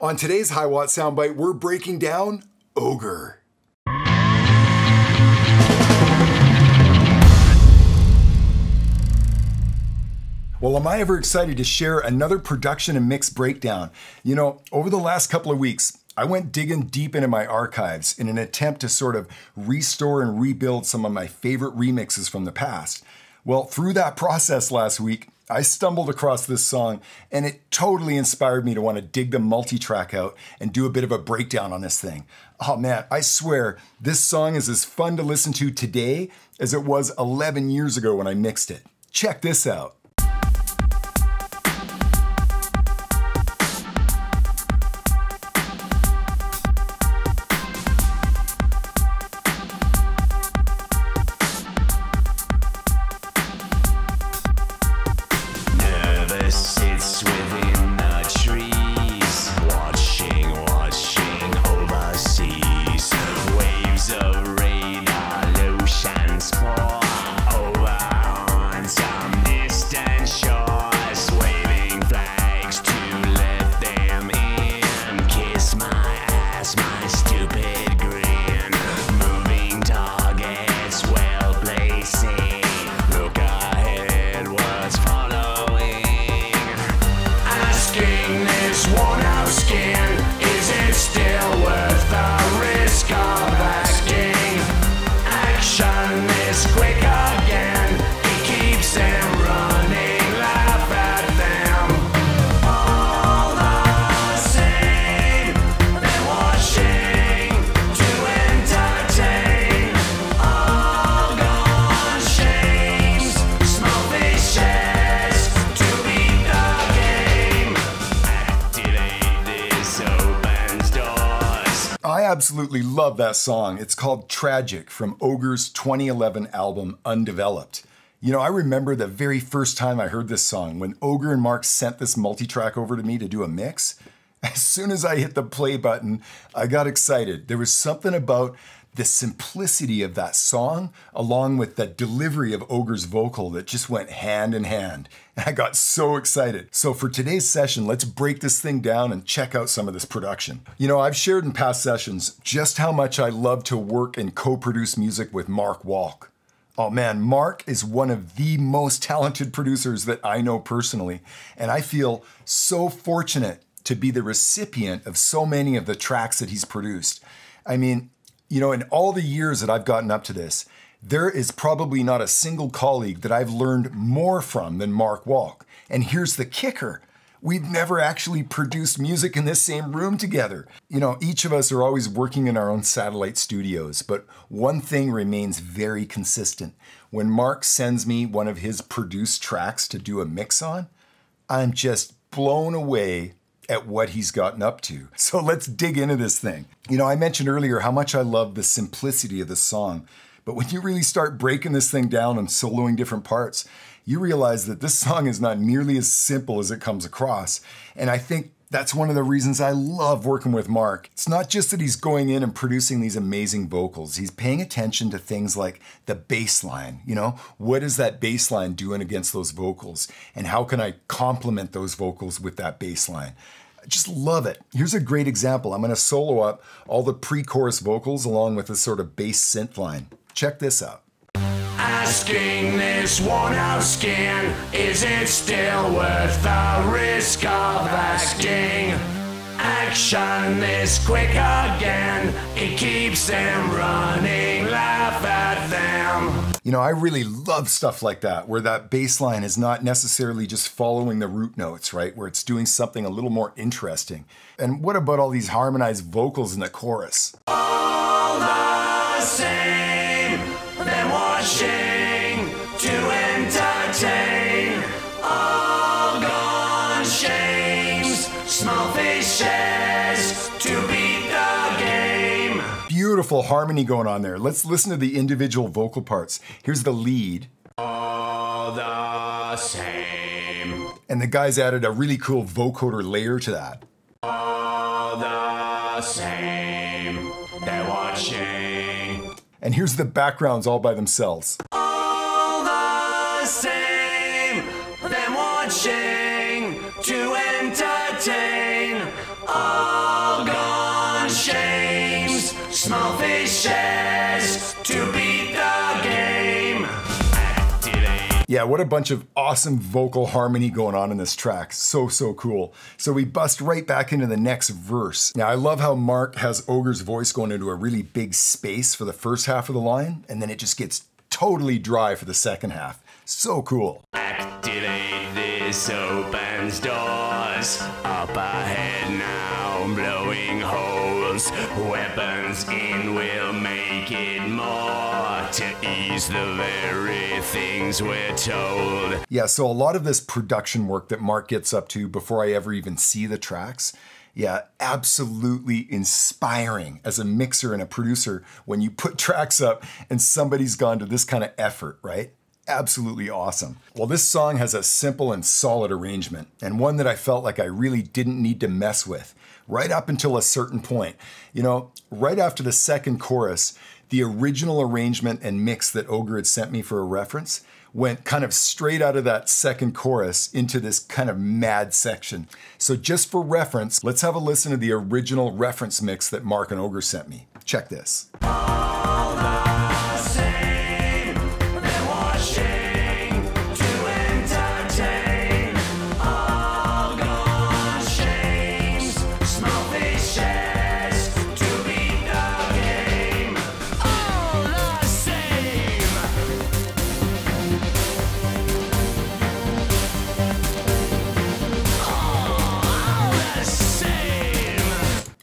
On today's HiWatt soundbite, we're breaking down Ogre. Well, am I ever excited to share another production and mix breakdown. You know, over the last couple of weeks, I went digging deep into my archives in an attempt to sort of restore and rebuild some of my favorite remixes from the past. Well, through that process last week, I stumbled across this song and it totally inspired me to want to dig the multi-track out and do a bit of a breakdown on this thing. Oh man, I swear this song is as fun to listen to today as it was 11 years ago when I mixed it. Check this out. Absolutely love that song. It's called Tragic from Ogre's 2011 album Undeveloped. You know, I remember the very first time I heard this song when Ogre and Mark sent this multi-track over to me to do a mix. As soon as I hit the play button, I got excited. There was something about the simplicity of that song along with the delivery of Ogre's vocal that just went hand in hand. I got so excited. So for today's session, let's break this thing down and check out some of this production. You know, I've shared in past sessions just how much I love to work and co-produce music with Mark Walk. Oh man, Mark is one of the most talented producers that I know personally, and I feel so fortunate to be the recipient of so many of the tracks that he's produced. I mean, you know, in all the years that I've gotten up to this, there is probably not a single colleague that I've learned more from than Mark Walk. And here's the kicker. We've never actually produced music in this same room together. You know, each of us are always working in our own satellite studios, but one thing remains very consistent. When Mark sends me one of his produced tracks to do a mix on, I'm just blown away at what he's gotten up to. So let's dig into this thing. You know, I mentioned earlier how much I love the simplicity of the song, but when you really start breaking this thing down and soloing different parts, you realize that this song is not nearly as simple as it comes across. And I think that's one of the reasons I love working with Mark. It's not just that he's going in and producing these amazing vocals. He's paying attention to things like the bass line, you know? What is that bass line doing against those vocals? And how can I complement those vocals with that bass line? I just love it. Here's a great example. I'm gonna solo up all the pre-chorus vocals along with a sort of bass synth line. Check this out. Asking this worn-out skin, is it still worth the risk of asking? Action is quick again, it keeps them running, laugh at them. You know, I really love stuff like that, where that bass line is not necessarily just following the root notes, right? Where it's doing something a little more interesting. And what about all these harmonized vocals in the chorus? All the same, they're watching to entertain, all gone shames, small fishes to beat the game. Beautiful harmony going on there. Let's listen to the individual vocal parts. Here's the lead. All the same. And the guys added a really cool vocoder layer to that. All the same, they're watching. And here's the backgrounds all by themselves. All the same, they're watching to entertain. All on shames, small fish shares to beat the game. Activate. Yeah, what a bunch of awesome vocal harmony going on in this track. So cool. So we bust right back into the next verse. Now I love how Mark has Ogre's voice going into a really big space for the first half of the line, and then it just gets totally dry for the second half. So cool. Activate, this opens doors. Up ahead now, blowing holes. Weapons in will make it more to ease the very things we're told. Yeah, so a lot of this production work that Mark gets up to before I ever even see the tracks, yeah, absolutely inspiring as a mixer and a producer when you put tracks up and somebody's gone to this kind of effort, right? Absolutely awesome. Well, this song has a simple and solid arrangement, and one that I felt like I really didn't need to mess with, right up until a certain point. You know, right after the second chorus, the original arrangement and mix that Ogre had sent me for a reference went kind of straight out of that second chorus into this kind of mad section. So just for reference, let's have a listen to the original reference mix that Mark and Ogre sent me. Check this. All the same.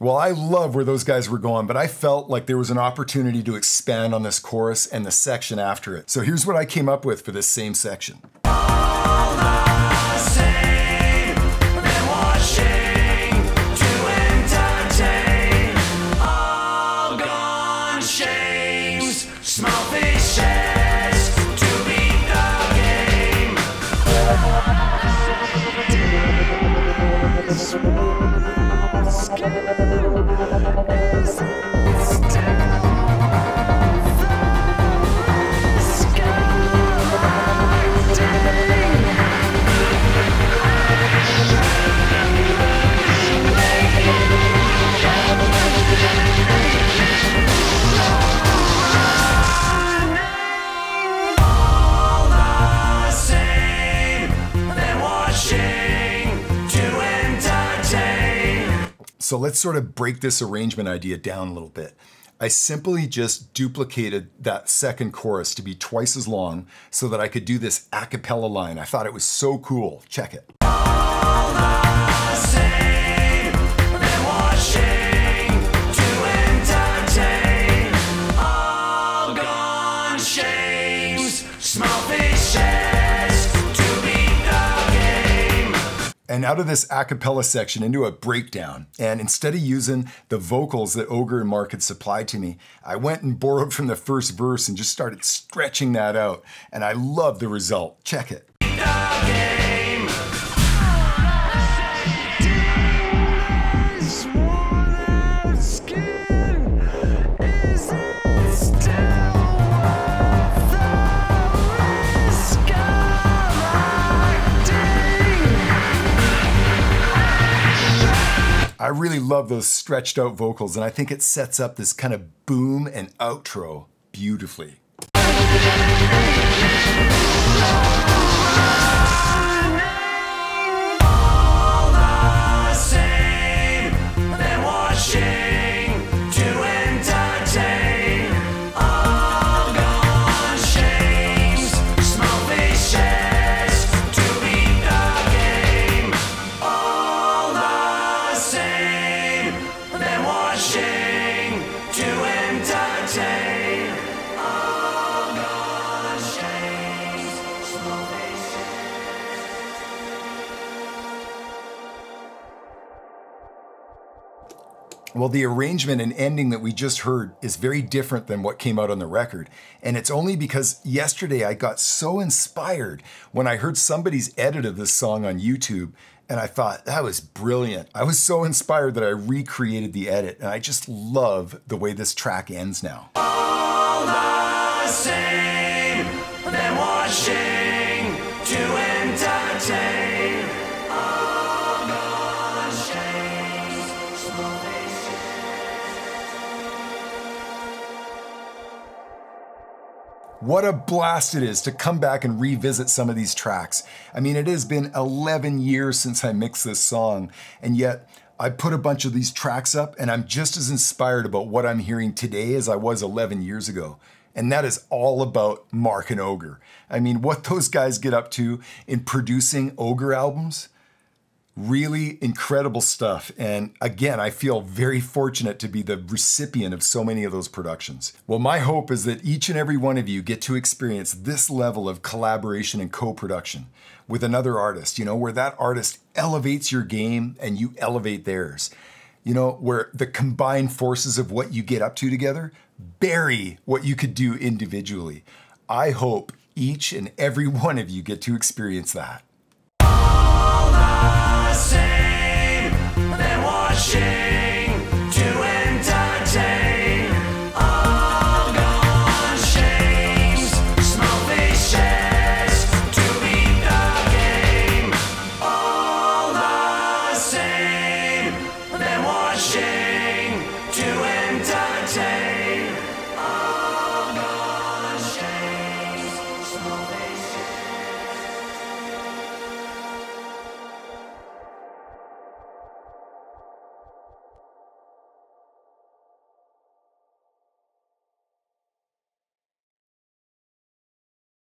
Well, I love where those guys were going, but I felt like there was an opportunity to expand on this chorus and the section after it. So here's what I came up with for this same section. All the same, they're watching to entertain. All gone shames, small fish shares to beat the game. So let's sort of break this arrangement idea down a little bit. I simply just duplicated that second chorus to be twice as long so that I could do this a cappella line. I thought it was so cool. Check it. All the same, they're watching to entertain. All gone shames, small fish shares to beat the game. And out of this a cappella section into a breakdown. And instead of using the vocals that Ogre and Mark had supplied to me, I went and borrowed from the first verse and just started stretching that out. And I love the result. Check it. I really love those stretched out vocals, and I think it sets up this kind of boom and outro beautifully. All the same, they're watching to entertain. All gone shames, small fish shares to beat the game. All the same. Well, the arrangement and ending that we just heard is very different than what came out on the record. And it's only because yesterday I got so inspired when I heard somebody's edit of this song on YouTube, and I thought, that was brilliant. I was so inspired that I recreated the edit, and I just love the way this track ends now. All the same, they're watching to entertain. All gone shames, small fish shares. What a blast it is to come back and revisit some of these tracks. I mean, it has been 11 years since I mixed this song, and yet I put a bunch of these tracks up and I'm just as inspired about what I'm hearing today as I was 11 years ago. And that is all about Mark and Ogre. I mean, what those guys get up to in producing Ogre albums, really incredible stuff. And again, I feel very fortunate to be the recipient of so many of those productions. Well, my hope is that each and every one of you get to experience this level of collaboration and co-production with another artist, you know, where that artist elevates your game and you elevate theirs. You know, where the combined forces of what you get up to together bury what you could do individually. I hope each and every one of you get to experience that. All the same, they